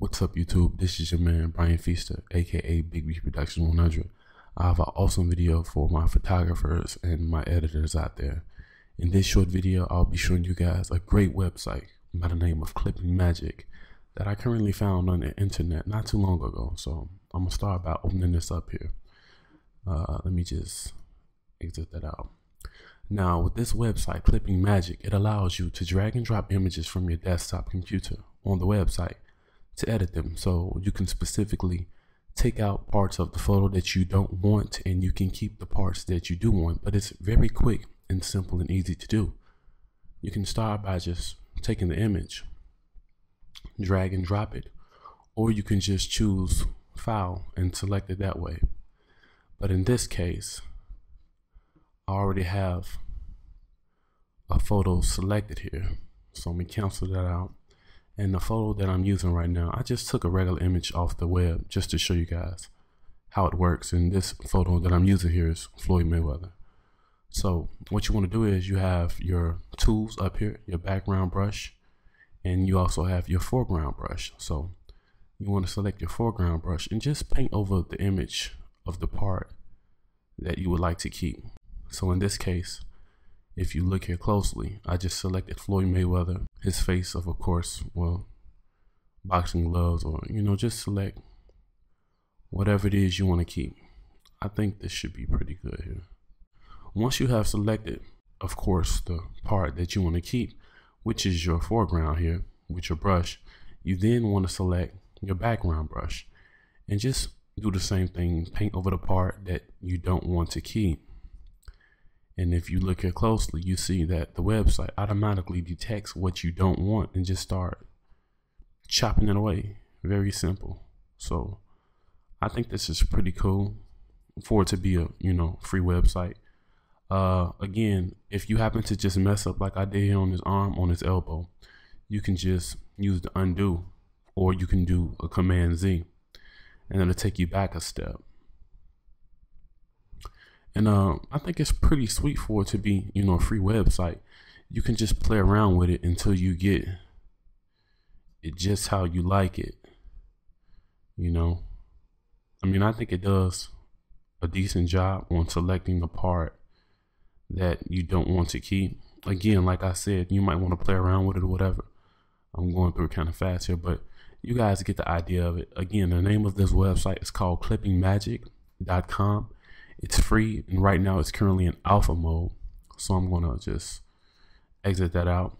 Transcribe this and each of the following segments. What's up YouTube, this is your man Brian Feaster, aka Big B Productions 100. I have an awesome video for my photographers and my editors out there. In this short video, I'll be showing you guys a great website by the name of Clipping Magic that I currently found on the internet not too long ago. So I'm going to start by opening this up here. Let me just exit that out. Now with this website, Clipping Magic, it allows you to drag and drop images from your desktop computer on the website to edit them, so you can specifically take out parts of the photo that you don't want and you can keep the parts that you do want. But it's very quick and simple and easy to do. You can start by just taking the image, drag and drop it, or you can just choose file and select it that way. But in this case, I already have a photo selected here, so let me cancel that out. And the photo that I'm using right now, I just took a regular image off the web just to show you guys how it works. And this photo that I'm using here is Floyd Mayweather. So what you want to do is you have your tools up here, your background brush, and you also have your foreground brush. So you want to select your foreground brush and just paint over the image of the part that you would like to keep. So in this case, if you look here closely, I just selected Floyd Mayweather, his face of course, well, boxing gloves, or, you know, just select whatever it is you want to keep. I think this should be pretty good here. Once you have selected, of course, the part that you want to keep, which is your foreground here with your brush, you then want to select your background brush and just do the same thing, paint over the part that you don't want to keep. And if you look here closely, you see that the website automatically detects what you don't want and just start chopping it away. Very simple. So I think this is pretty cool for it to be a, you know, free website. Again, if you happen to just mess up like I did here on his arm, on his elbow, you can just use the undo, or you can do a command Z and it'll take you back a step. And I think it's pretty sweet for it to be, you know, a free website. You can just play around with it until you get it just how you like it. You know, I mean, I think it does a decent job on selecting the part that you don't want to keep. Again, like I said, you might want to play around with it or whatever. I'm going through it kind of fast here, but you guys get the idea of it. Again, the name of this website is called clippingmagic.com. It's free, and right now it's currently in alpha mode, so I'm gonna just exit that out.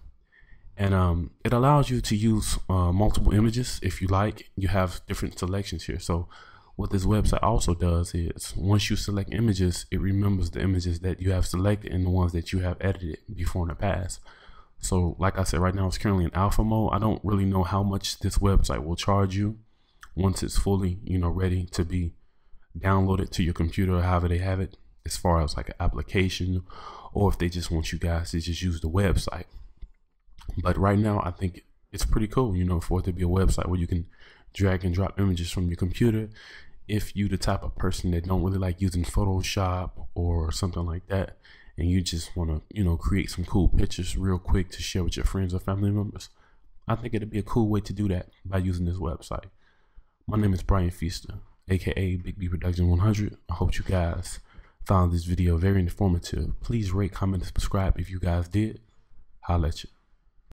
And it allows you to use multiple images if you like. You have different selections here. So what this website also does is once you select images, it remembers the images that you have selected and the ones that you have edited before in the past. So like I said, right now it's currently in alpha mode. I don't really know how much this website will charge you once it's fully, you know, ready to be download it to your computer, or however they have it, as far as like an application, or if they just want you guys to just use the website. But right now I think it's pretty cool, you know, for it to be a website where you can drag and drop images from your computer. If you the type of person that don't really like using Photoshop or something like that, and you just want to, you know, create some cool pictures real quick to share with your friends or family members, I think it'd be a cool way to do that by using this website. My name is Brian Feaster, aka Big B Productions 100. I hope you guys found this video very informative. Please rate, comment, and subscribe if you guys did. Holla at you.